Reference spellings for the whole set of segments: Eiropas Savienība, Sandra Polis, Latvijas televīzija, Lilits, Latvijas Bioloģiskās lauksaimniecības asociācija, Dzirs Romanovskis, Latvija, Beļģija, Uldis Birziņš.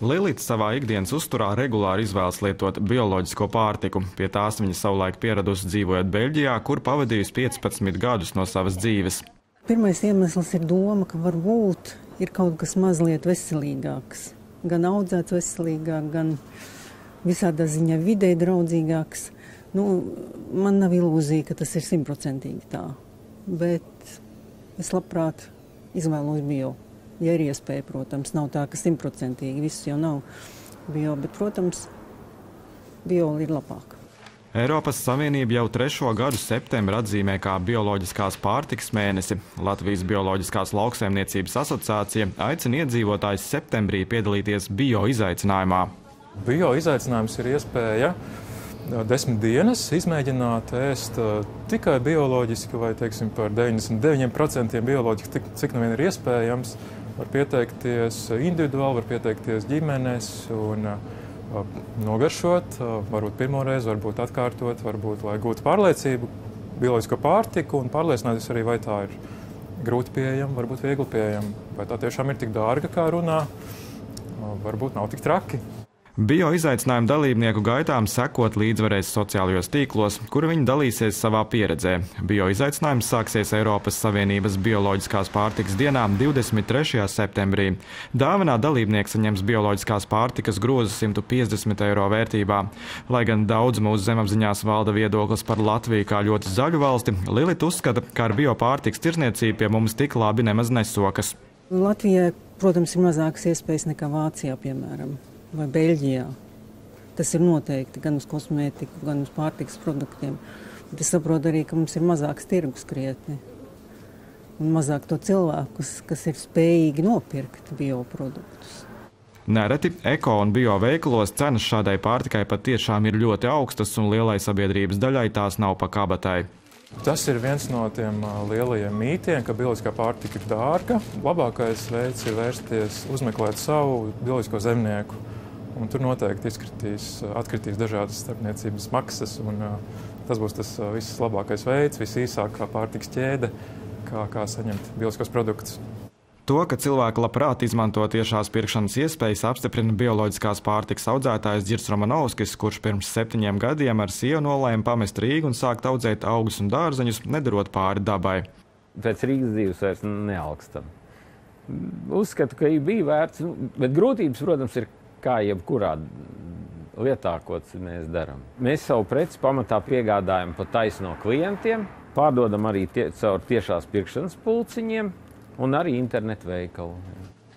Lilits savā ikdienas uzturā regulāri izvēlas lietot bioloģisko pārtiku. Pie tās viņa savulaik pieradusi dzīvojot Beļģijā, kur pavadījusi 15 gadus no savas dzīves. Pirmais iemesls ir doma, ka varbūt ir kaut kas mazliet veselīgāks. Gan audzēts veselīgāk, gan visādā ziņā vidē draudzīgāks. Man nav ilūzija, ka tas ir 100% tā, bet es labprāt izvēlos bio. Ja ir iespēja, protams, nav tā, ka 100% viss jau nav bio, bet, protams, bio ir labāk. Eiropas Savienība jau 3. gadu septembrī atzīmē kā bioloģiskās pārtikas mēnesi. Latvijas Bioloģiskās lauksaimniecības asociācija aicina iedzīvotājus septembrī piedalīties bio izaicinājumā. Bio izaicinājums ir iespēja 10 dienas izmēģināt ēst tikai bioloģiski, vai, teiksim, par 99% bioloģiski, cik nu vien ir iespējams. Var pieteikties individuāli, var pieteikties ģimenes un nogaršot, varbūt pirmoreiz, varbūt atkārtot, varbūt, lai gūtu pārliecību, bioloģisko pārtiku un pārliecināties arī, vai tā ir grūti pieejama, varbūt viegli pieejama, vai tā tiešām ir tik dārga, kā runā, varbūt nav tik traki. Bio izaicinājumu dalībnieku gaitām sekot līdzvarēs sociālajos tīklos, kur viņi dalīsies savā pieredzē. Bio izaicinājums sāksies Eiropas Savienības bioloģiskās pārtikas dienā 23. septembrī. Dāvanā dalībnieks saņems bioloģiskās pārtikas grozu 150 € vērtībā. Lai gan daudz mūsu zemapziņās valda viedoklis par Latviju kā ļoti zaļu valsti, Lilita uzskata, ka ar bio pārtikas tirdzniecību pie mums tik labi nemaz nesokas. Latvijai, protams, ir mazākas iespējas nekā Vācijā, piemēram, vai Beļģijā. Tas ir noteikti gan uz kosmētiku, gan uz pārtikas produktiem. Bet es saprotu arī, ka mums ir mazāks tirgus krietni un mazāk to cilvēkus, kas ir spējīgi nopirkt bioproduktus. Nereti eko un bio veikalos cenas šādai pārtikai patiešām ir ļoti augstas un lielai sabiedrības daļai tās nav pa kabatai. Tas ir viens no tiem lielajiem mītiem, ka bioloģiskā pārtika ir dārga. Labākais veids ir vērsties, uzmeklēt savu bioloģisko zemnieku. Un tur noteikti atkritīs dažādas starpniecības maksas, un tas būs tas viss labākais veids, visīsākā pārtikas ķēde, kā saņemt bioloģiskos produktus. To, ka cilvēki labprāt izmanto tiešās pirkšanas iespējas, apstiprina bioloģiskās pārtikas audzētājs Dzirs Romanovskis, kurš pirms 7 gadiem ar sievu nolēma pamest Rīgu un sākt audzēt augus un dārzeņus, nedarot pāri dabai. Pēc Rīgas dzīves vairs nealkstam. Uzskatu, ka bija vērts, bet grūtības, protams, ir kā jebkurā lietā, ko mēs darām. Mēs savu preci pamatā piegādājam pa taisno klientiem, pārdodam arī caur tiešās pirkšanas pulciņiem, un arī internetu veikalu.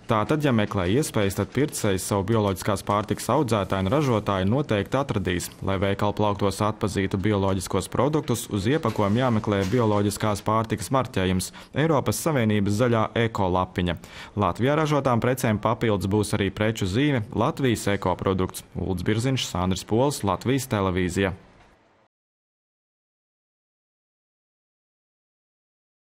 Tātad, ja meklē iespējas, tad pircējs savu bioloģiskās pārtikas audzētāju un ražotāju noteikti atradīs. Lai veikalu plauktos atpazītu bioloģiskos produktus, uz iepakojuma jāmeklē bioloģiskās pārtikas marķējums – Eiropas Savienības zaļā ekolapiņa. Latvijā ražotām precēm papildus būs arī preču zīme – Latvijas ekoprodukts. Uldis Birziņš, Sandra Polis, Latvijas televīzija.